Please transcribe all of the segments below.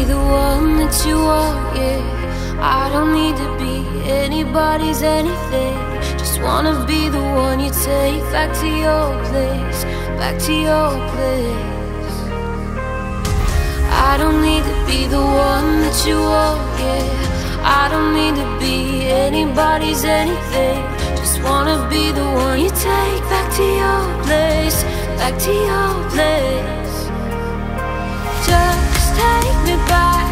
be the one that you are, yeah. I don't need to be anybody's anything. Just wanna be the one you take back to your place, back to your place. I don't need to be the one that you are, yeah. I don't need to be anybody's anything. Just wanna be the one you take back to your place, back to your place. Just take me back,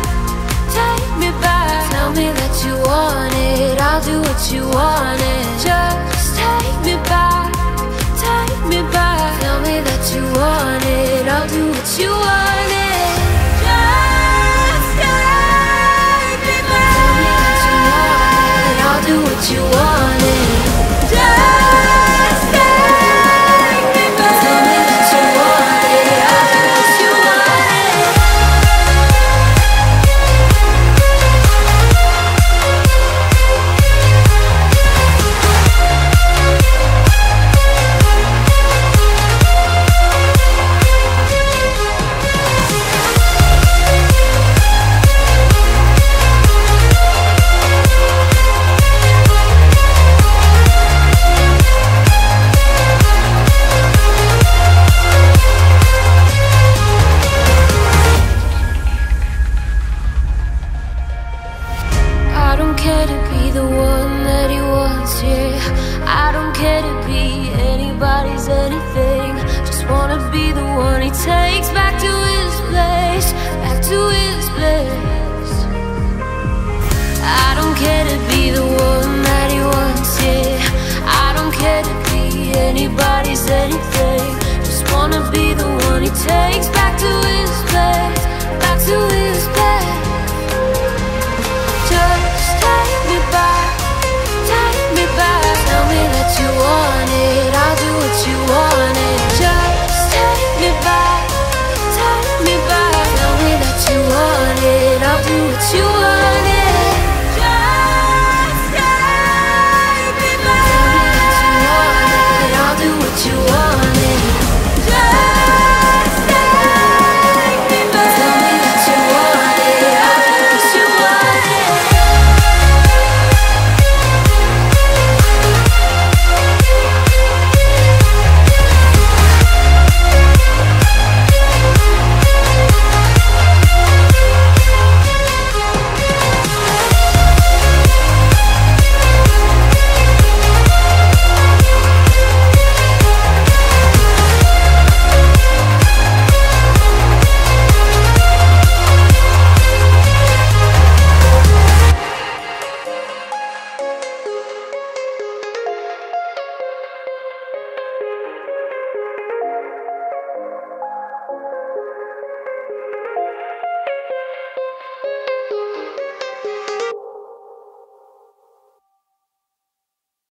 take me back. Tell me that you want it, I'll do what you want it. Just take me back, take me back. Tell me that you want it, I'll do what you want it. Do what you wanted. Just take me back. Tell me that you want it, I'll do what you wanted. Takes back to his place, back to his